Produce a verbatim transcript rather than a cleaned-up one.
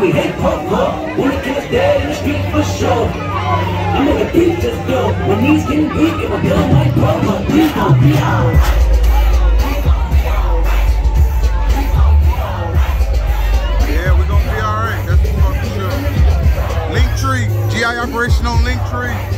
and we hate punk-punk. When it kills dead in the street for sure. I'm like a thief just built. When knees getting weak, it will build like punk-punk. Please don't be out. Operation on Linktree.